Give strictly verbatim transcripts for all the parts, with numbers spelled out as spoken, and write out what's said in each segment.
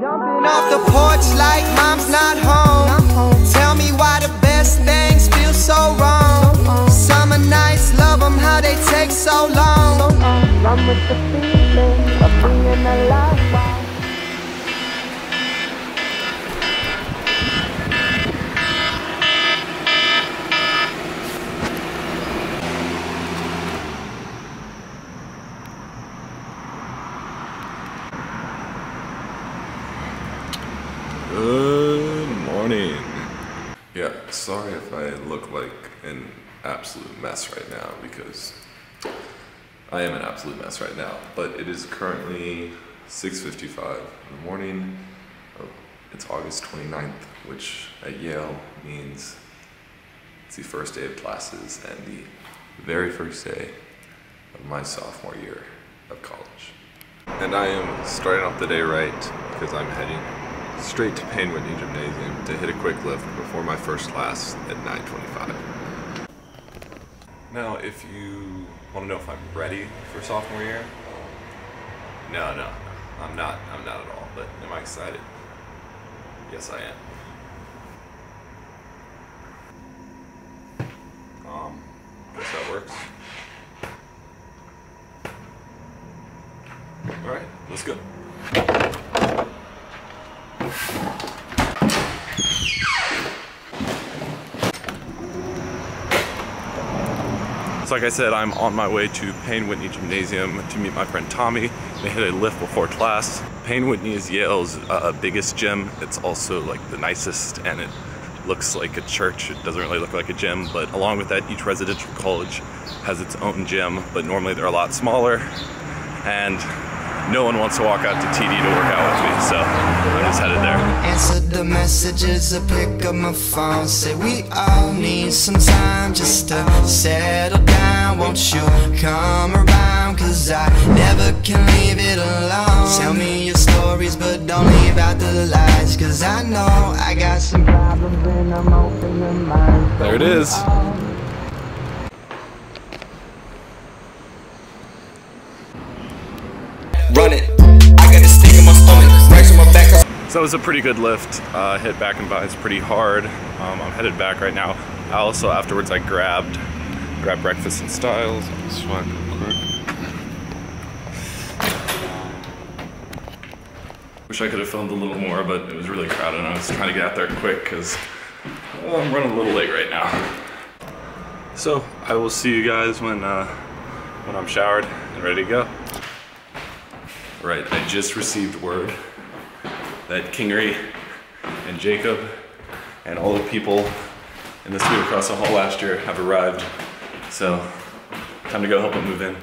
Jumping off the porch like mom's not home. Tell me why the best things feel so wrong. Summer nights, love them, how they take so long. Run with the feeling of being alive. Yeah, sorry if I look like an absolute mess right now, because I am an absolute mess right now, but it is currently six fifty-five in the morning. It's August twenty-ninth, which at Yale means it's the first day of classes and the very first day of my sophomore year of college. And I am starting off the day right because I'm heading straight to Payne Whitney Gymnasium to hit a quick lift before my first class at nine twenty-five. Now, if you want to know if I'm ready for sophomore year, no, no, I'm not. I'm not at all. But am I excited? Yes, I am. Um, I guess that works. All right, let's go. So like I said, I'm on my way to Payne Whitney Gymnasium to meet my friend Tommy. They had a lift before class. Payne Whitney is Yale's uh, biggest gym. It's also like the nicest, and it looks like a church. It doesn't really look like a gym, but along with that, each residential college has its own gym, but normally they're a lot smaller, and no one wants to walk out to T D to work out with me, so I just headed there. Answer the messages, I pick up my phone. Say we all need some time just to settle down. Won't you come around? Cause I never can leave it alone. Tell me your stories, but don't leave out the lies. Cause I know I got some problems and I'm open to mine. There it is. Run it. I got a stick in my stomach, rags on my back. So it was a pretty good lift. Uh, hit back and buys pretty hard. Um, I'm headed back right now. I also afterwards I grabbed grabbed breakfast in Stiles. Swag real quick. Wish I could have filmed a little more, but it was really crowded, and I was trying to get out there quick because well, I'm running a little late right now. So I will see you guys when uh, when I'm showered and ready to go. Right, I just received word that Kingery and Jacob and all the people in the studio across the hall last year have arrived. So, time to go help them move in.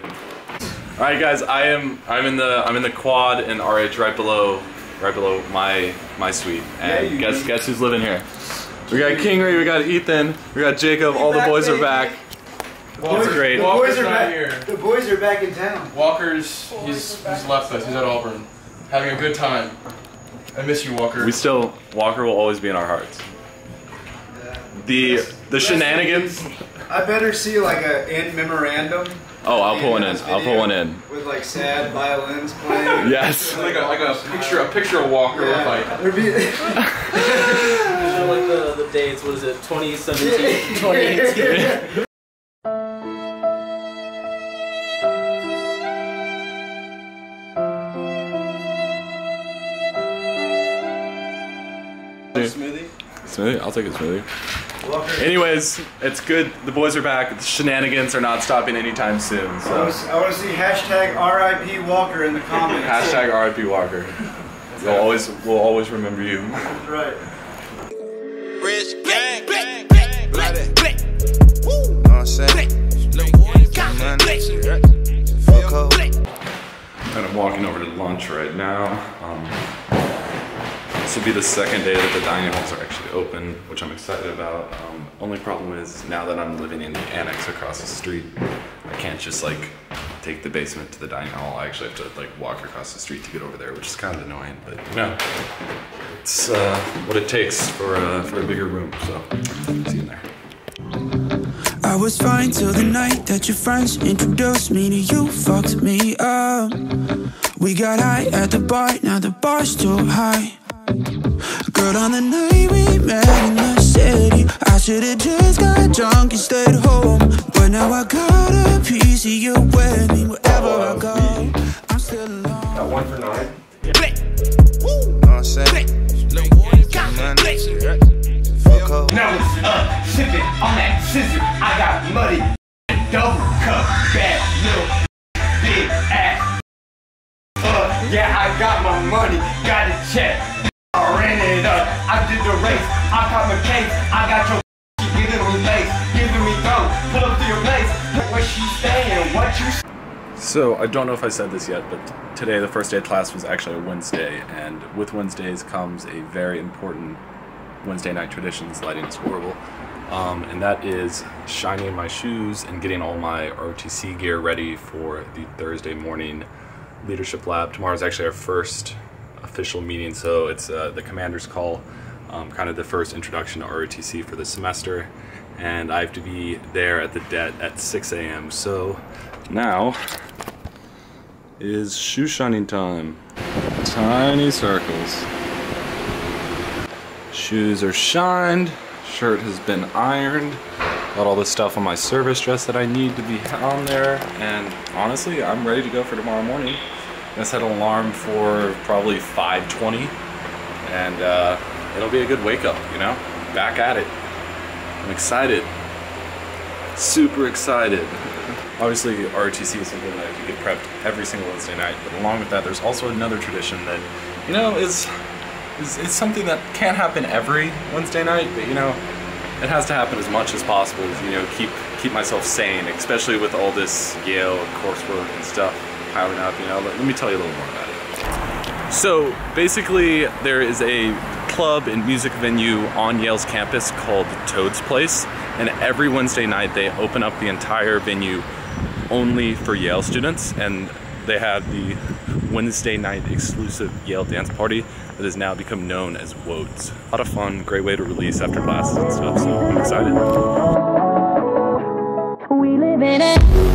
All right, guys, I am I'm in the I'm in the quad in R H right below right below my my suite. And yeah, guess guess who's living here? We got Kingery, we got Ethan, we got Jacob. All the boys are back. Walker's great. The boys, are back, here. the boys are back in town. Walker's, he's, he's left us, he's at Auburn. Having a good time. I miss you, Walker. We still, Walker will always be in our hearts. Yeah. The the Best shenanigans. Things. I better see like a end memorandum. Oh, I'll pull one in, I'll pull one in. With like sad violins playing. Yes. Like a, like a picture, a picture of Walker yeah. with like. Like the, the dates, what is it, twenty seventeen, twenty eighteen. Smoothie? Smoothie? I'll take a smoothie. Walker. Anyways, it's good. The boys are back. The shenanigans are not stopping anytime soon. So. I want to see hashtag R I P Walker in the comments. Hashtag R I P Walker. We'll always, we'll always remember you. That's right. Rich gang, gang, gang, gang. You know what I'm saying? And I'm walking over to lunch right now. Um, This will be the second day that the dining halls are actually open, which I'm excited about. Um, only problem is, now that I'm living in the annex across the street, I can't just like take the basement to the dining hall. I actually have to like walk across the street to get over there, which is kind of annoying, but you know, it's uh, what it takes for, uh, for a bigger room, so see you in there. I was fine till the night that your friends introduced me to you, fucked me up. We got high at the bar, now the bar's too high. Girl, on the night we met in the city, I should've just got drunk and stayed home. But now I got a piece of you with me. Wherever I go, I'm still alone. Got one for nine. Yeah. Woo. Know what I'm saying? Fuck up. Now it's up, sipping on that scissor. I got muddy, double cup, bad little, big ass. Uh, yeah, I got my money, got a check. I ran it up, I did the race. I caught my case, I got your giving me lace, giving me dough. Pull up to your place, look where she's staying, what you. So, I don't know if I said this yet, but today, the first day of class was actually a Wednesday, and with Wednesdays comes a very important Wednesday night tradition. This lighting is horrible, um, and that is shining my shoes and getting all my R O T C gear ready for the Thursday morning leadership lab. Tomorrow is actually our first official meeting, so it's uh, the commander's call, um, kind of the first introduction to R O T C for the semester, and I have to be there at the det at six A M So now is shoe shining time. Tiny circles. Shoes are shined, shirt has been ironed, got all the stuff on my service dress that I need to be on there, and honestly, I'm ready to go for tomorrow morning. I set an alarm for probably five twenty, and uh, it'll be a good wake up, you know? Back at it. I'm excited. Super excited. Obviously, R O T C is something that you get prepped every single Wednesday night, but along with that, there's also another tradition that, you know, is, is, is something that can't happen every Wednesday night, but, you know, it has to happen as much as possible to, you know, keep, keep myself sane, especially with all this Yale coursework and stuff piling up, you know. Let, let me tell you a little more about it. So, basically, there is a club and music venue on Yale's campus called Toad's Place, and every Wednesday night, they open up the entire venue only for Yale students, and they have the Wednesday night exclusive Yale dance party that has now become known as Woads. A lot of fun, great way to release after classes and stuff, so I'm excited. We live in it.